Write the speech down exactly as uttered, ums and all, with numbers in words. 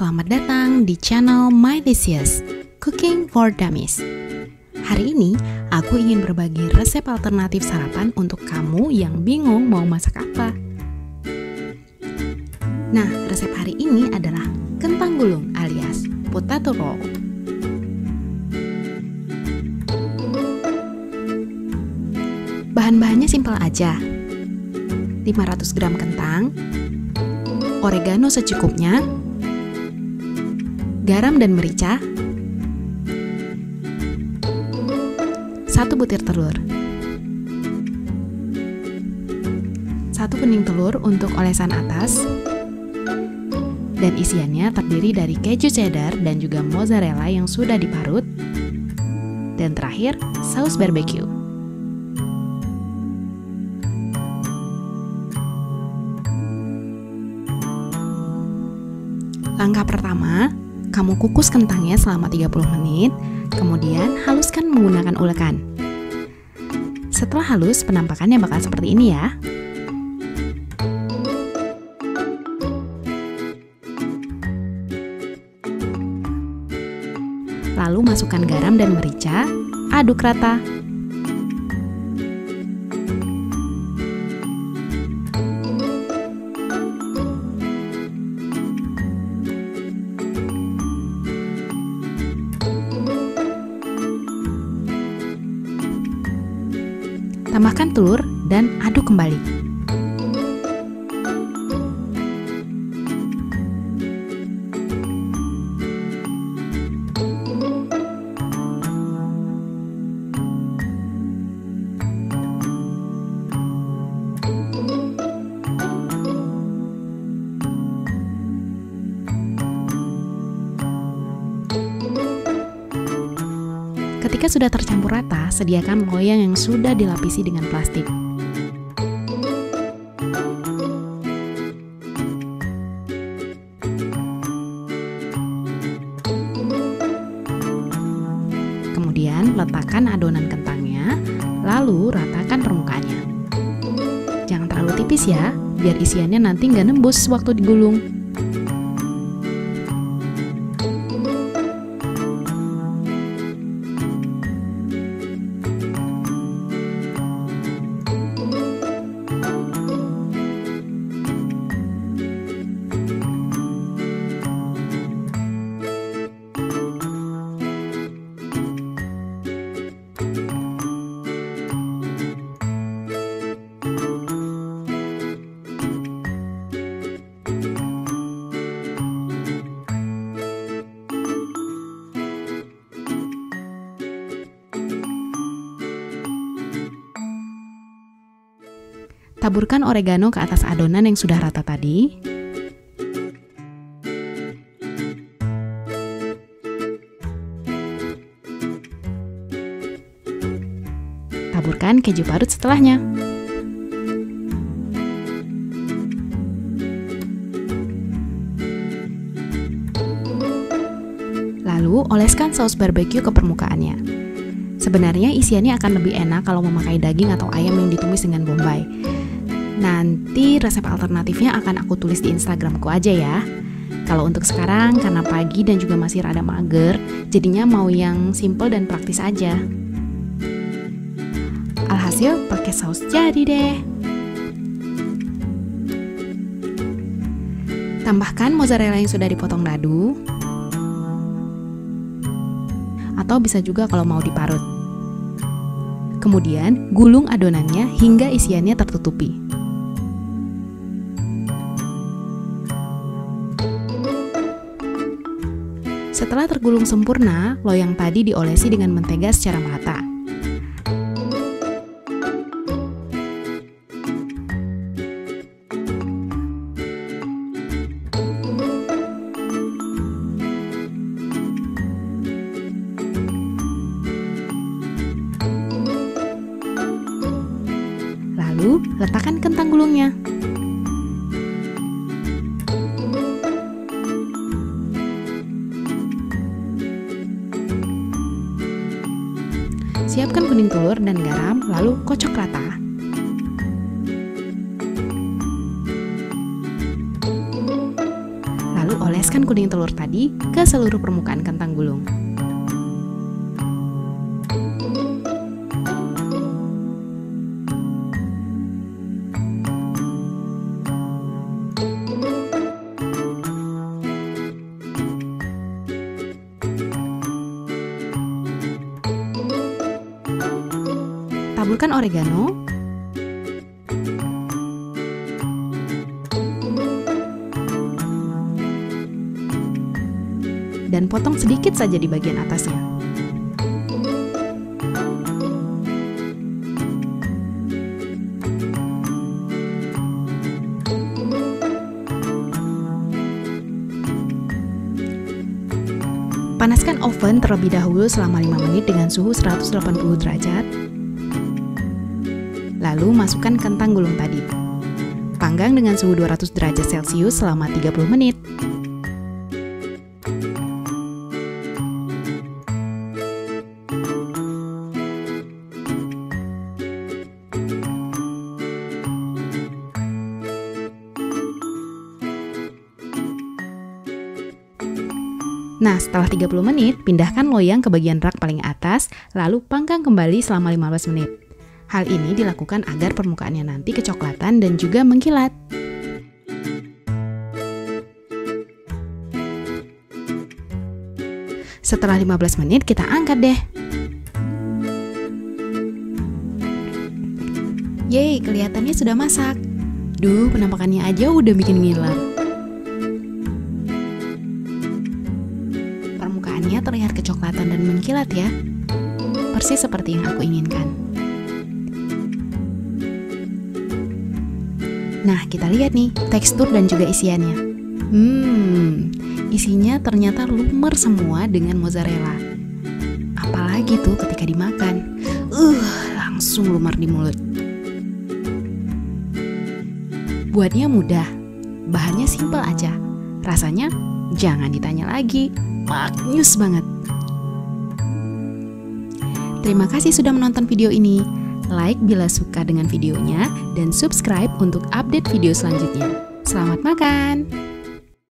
Selamat datang di channel My Delicious Cooking for Dummies. Hari ini aku ingin berbagi resep alternatif sarapan untuk kamu yang bingung mau masak apa. Nah, resep hari ini adalah kentang gulung alias potato roll. Bahan-bahannya simpel aja. lima ratus gram kentang, oregano secukupnya, garam dan merica, satu butir telur, satu bening telur untuk olesan atas, dan isiannya terdiri dari keju cheddar dan juga mozzarella yang sudah diparut, dan terakhir saus barbecue. Langkah pertama, kamu kukus kentangnya selama tiga puluh menit, kemudian haluskan menggunakan ulekan. Setelah halus, penampakannya bakal seperti ini ya. Lalu masukkan garam dan merica, aduk rata. Tambahkan telur dan aduk kembali. Ketika sudah tercampur rata, sediakan loyang yang sudah dilapisi dengan plastik. Kemudian letakkan adonan kentangnya, lalu ratakan permukaannya. Jangan terlalu tipis ya, biar isiannya nanti nggak nembus waktu digulung. Taburkan oregano ke atas adonan yang sudah rata tadi. Taburkan keju parut setelahnya. Lalu oleskan saus barbecue ke permukaannya. Sebenarnya isiannya akan lebih enak kalau memakai daging atau ayam yang ditumis dengan bombay. Nanti resep alternatifnya akan aku tulis di Instagramku aja ya. Kalau untuk sekarang, karena pagi dan juga masih rada mager, jadinya mau yang simple dan praktis aja. Alhasil pakai saus jadi deh. Tambahkan mozzarella yang sudah dipotong dadu, atau bisa juga kalau mau diparut. Kemudian gulung adonannya hingga isiannya tertutupi. Setelah tergulung sempurna, loyang padi diolesi dengan mentega secara merata. Lalu, letakkan kentang gulungnya. Siapkan kuning telur dan garam, lalu kocok rata. Lalu oleskan kuning telur tadi ke seluruh permukaan kentang gulung. Taburkan oregano, dan potong sedikit saja di bagian atasnya. Panaskan oven terlebih dahulu selama lima menit dengan suhu seratus delapan puluh derajat. Lalu masukkan kentang gulung tadi. Panggang dengan suhu dua ratus derajat Celcius selama tiga puluh menit. Nah, setelah tiga puluh menit, pindahkan loyang ke bagian rak paling atas, lalu panggang kembali selama lima belas menit. Hal ini dilakukan agar permukaannya nanti kecoklatan dan juga mengkilat. Setelah lima belas menit, kita angkat deh. Yeay, kelihatannya sudah masak. Duh, penampakannya aja udah bikin ngiler. Permukaannya terlihat kecoklatan dan mengkilat ya. Persis seperti yang aku inginkan. Nah, kita lihat nih tekstur dan juga isiannya. Hmm, isinya ternyata lumer semua dengan mozzarella. Apalagi tuh ketika dimakan. Uh, langsung lumer di mulut. Buatnya mudah. Bahannya simpel aja. Rasanya jangan ditanya lagi. Maknyus banget. Terima kasih sudah menonton video ini. Like bila suka dengan videonya dan subscribe untuk update video selanjutnya. Selamat makan.